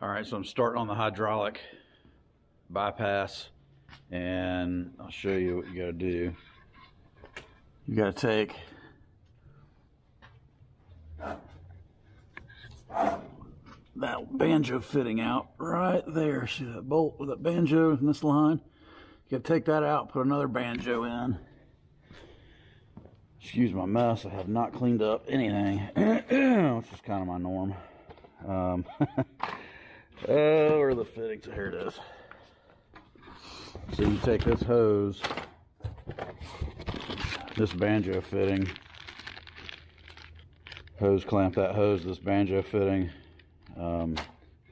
All right, so I'm starting on the hydraulic bypass, and I'll show you what you gotta do. You gotta take that banjo fitting out right there. See that bolt with that banjo in this line? You gotta take that out, put another banjo in. Excuse my mess, I have not cleaned up anything, which is kind of my norm. Where are the fittings? Here it is. So you take this hose, this banjo fitting, hose clamp that hose, this banjo fitting,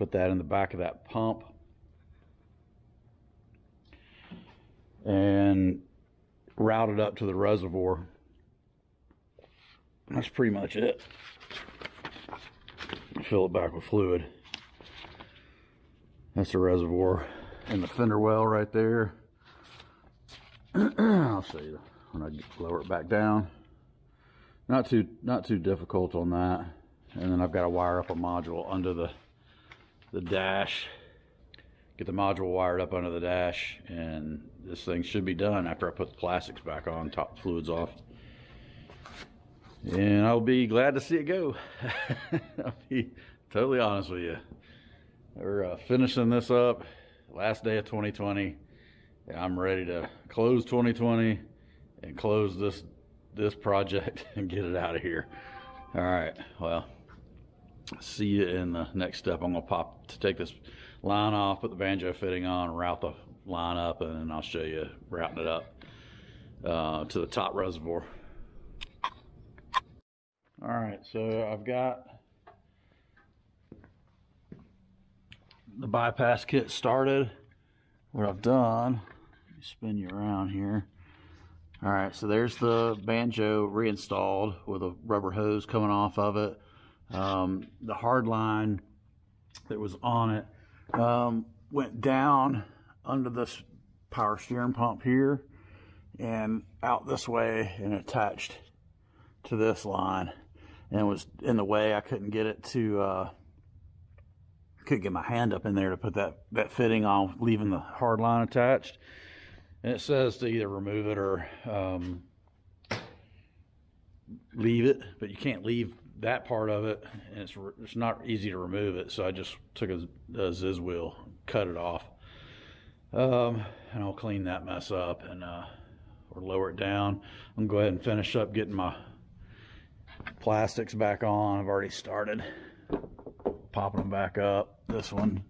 put that in the back of that pump, and route it up to the reservoir. That's pretty much it. Fill it back with fluid. That's the reservoir and the fender well right there. I'll show you when I lower it back down. Not too difficult on that. And then I've got to wire up a module under the dash. Get the module wired up under the dash, and this thing should be done after I put the plastics back on, top fluids off. And I'll be glad to see it go. I'll be totally honest with you. We're finishing this up, last day of 2020. I'm ready to close 2020 and close this project and get it out of here. All right, well, see you in the next step. I'm gonna take this line off, put the banjo fitting on, route the line up, and then I'll show you routing it up to the top reservoir. All right, so I've got the bypass kit started. What I've done, let me spin you around here. All right, so there's the banjo reinstalled with a rubber hose coming off of it. The hard line that was on it went down under this power steering pump here and out this way and attached to this line, and it was in the way. I couldn't get it to couldn't get my hand up in there to put that fitting on, leaving the hard line attached. And it says to either remove it or leave it, but you can't leave that part of it, and it's not easy to remove it. So I just took a zizz wheel, cut it off, and I'll clean that mess up and or lower it down. I'm gonna go ahead and finish up getting my plastics back on. I've already started popping them back up. This one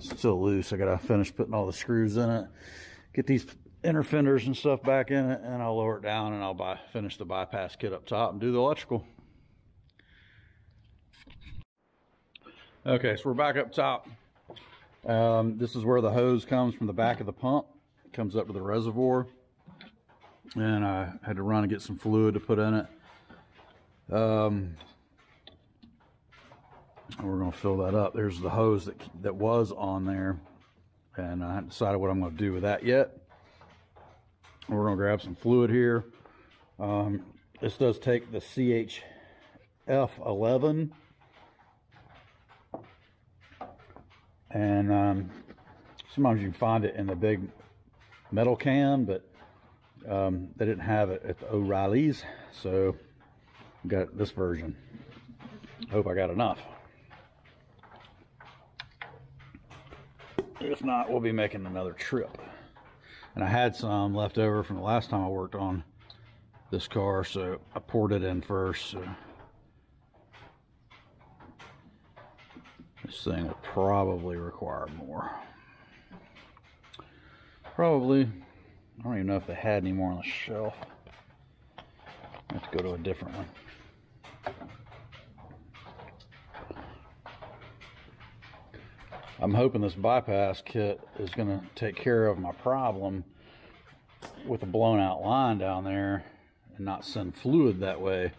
still loose. I gotta finish putting all the screws in it, get these inner fenders and stuff back in it, and I'll lower it down and I'll finish the bypass kit up top and do the electrical. Okay, so we're back up top. This is where the hose comes from the back of the pump. It comes up to the reservoir, and I had to run and get some fluid to put in it. We're going to fill that up. There's the hose that was on there, and I haven't decided what I'm going to do with that yet. We're going to grab some fluid here. This does take the CHF11, and sometimes you can find it in the big metal can, but they didn't have it at the O'Reilly's, so got this version. Hope I got enough. If not, we'll be making another trip. And I had some left over from the last time I worked on this car, so I poured it in first. So this thing will probably require more. Probably. I don't even know if they had any more on the shelf. I have to go to a different one. I'm hoping this bypass kit is going to take care of my problem with a blown out line down there and not send fluid that way.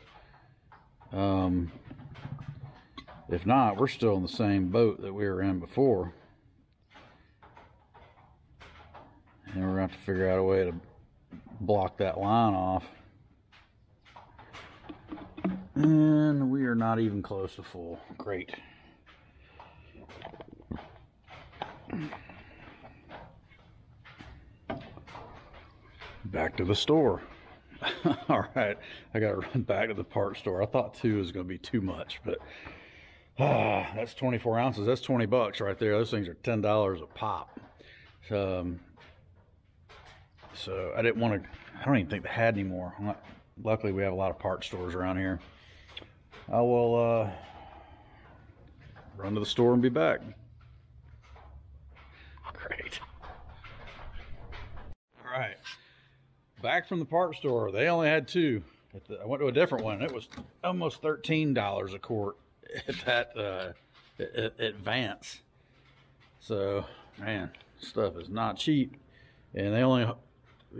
If not, we're still in the same boat that we were in before. And we're going to have to figure out a way to block that line off. And we are not even close to full. Great. Back to the store. All right, I gotta run back to the parts store. I thought 2 was gonna be too much, but that's 24 ounces. That's 20 bucks right there. Those things are $10 a pop. So I didn't want to, I don't even think they had any more. Luckily we have a lot of parts stores around here. I will run to the store and be back. Great. All right, back from the parts store. They only had 2. I went to a different one. It was almost $13 a quart at that Advance. So man, stuff is not cheap, and they only,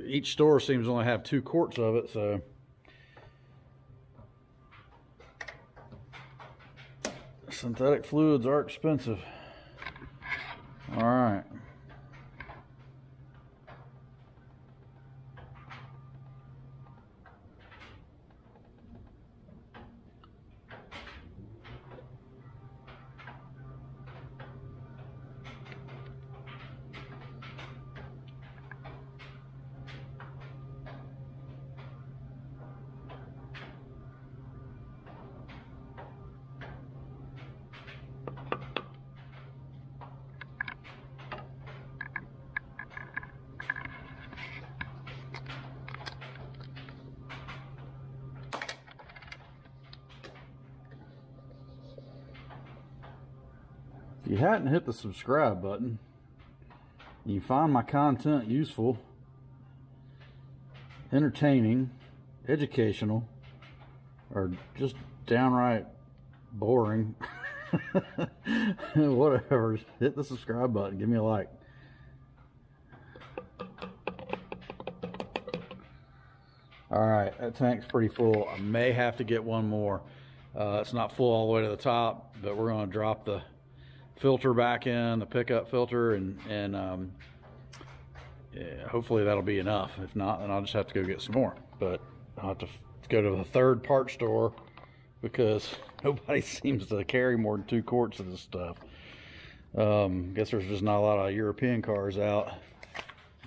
each store seems to only have 2 quarts of it. So synthetic fluids are expensive. All right, if you hadn't hit the subscribe button and you find my content useful, entertaining, educational, or just downright boring, whatever, hit the subscribe button, give me a like. All right, that tank's pretty full. I may have to get one more. It's not full all the way to the top, but we're going to drop the filter back in, the pickup filter, and yeah, hopefully that'll be enough. If not, then I'll just have to go get some more. But I'll have to go to the third parts store because nobody seems to carry more than 2 quarts of this stuff. Guess there's just not a lot of European cars out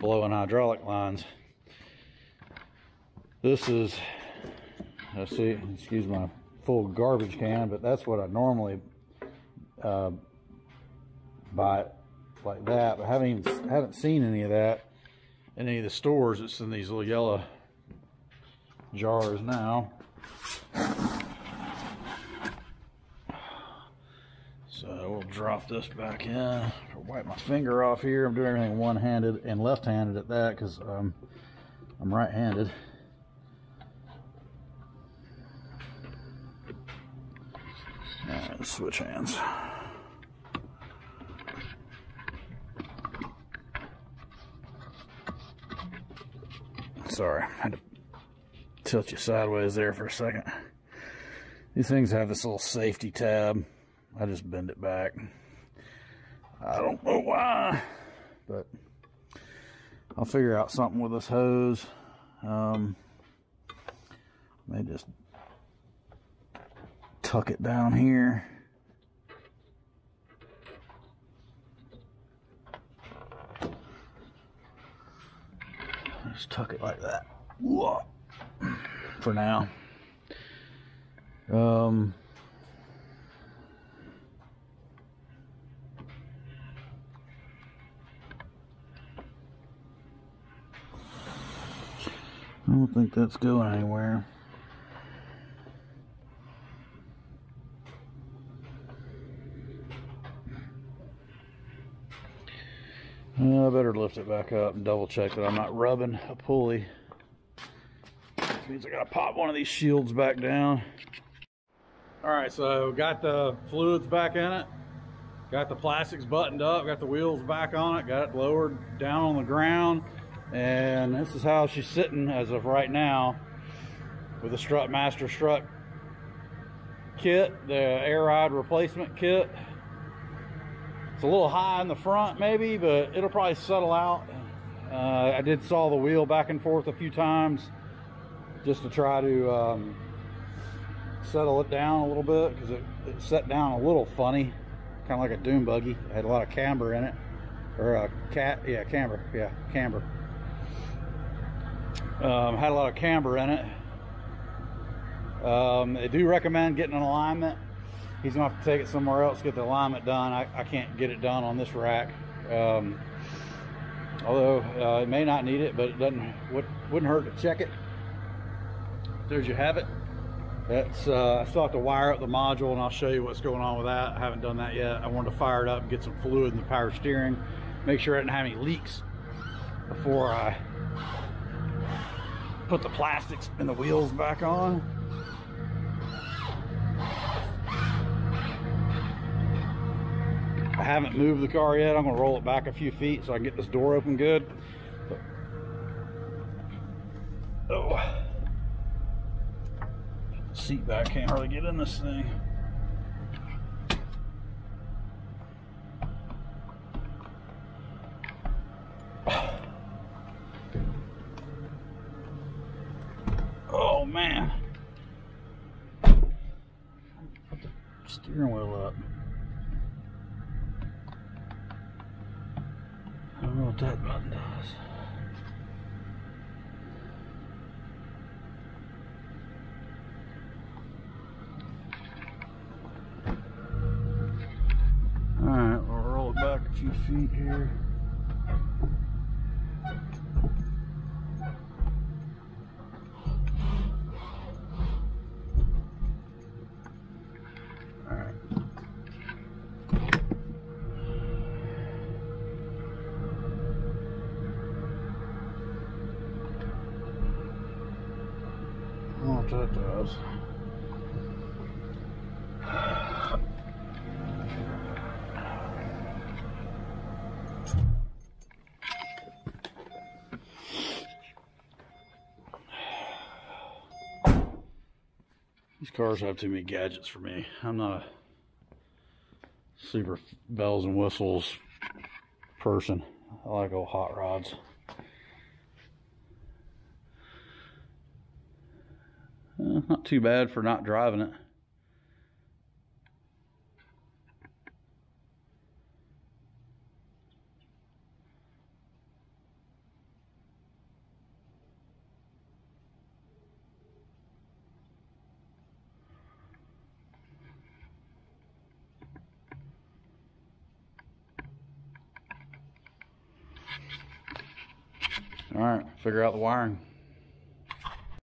blowing hydraulic lines. This is, let's see, excuse my full garbage can, but that's what I normally buy it like that, but haven't seen any of that in any of the stores. It's in these little yellow jars now. So we'll drop this back in. I'll wipe my finger off here. I'm doing everything one-handed and left-handed at that because I'm right-handed. All right, let's switch hands. Sorry, I had to tilt you sideways there for a second. These things have this little safety tab. I just bend it back. I don't know why, but I'll figure out something with this hose. Let me just tuck it down here. Just tuck it like that. Whoa. For now. I don't think that's going anywhere. I better lift it back up and double check that I'm not rubbing a pulley. Which means I gotta pop one of these shields back down. All right, so got the fluids back in it, got the plastics buttoned up, got the wheels back on it, got it lowered down on the ground, and this is how she's sitting as of right now with the Strut Master strut kit, the air ride replacement kit. It's a little high in the front maybe, but it'll probably settle out. I did saw the wheel back and forth a few times just to try to settle it down a little bit because it set down a little funny, kind of like a dune buggy. It had a lot of camber in it. or camber. Had a lot of camber in it. I do recommend getting an alignment. He's gonna have to take it somewhere else, get the alignment done. I can't get it done on this rack. Although it may not need it, but it wouldn't hurt to check it. There you have it. That's I still have to wire up the module, and I'll show you what's going on with that. I haven't done that yet. I wanted to fire it up and get some fluid in the power steering, make sure I didn't have any leaks before I put the plastics and the wheels back on. I haven't moved the car yet. I'm gonna roll it back a few feet so I can get this door open good. Oh, seat back, can't hardly get in this thing. Oh man, put the steering wheel up. I don't know what that button does. Alright, we'll roll it back a few feet here. That does. These cars have too many gadgets for me. I'm not a super bells and whistles person. I like old hot rods. Not too bad for not driving it. All right, figure out the wiring.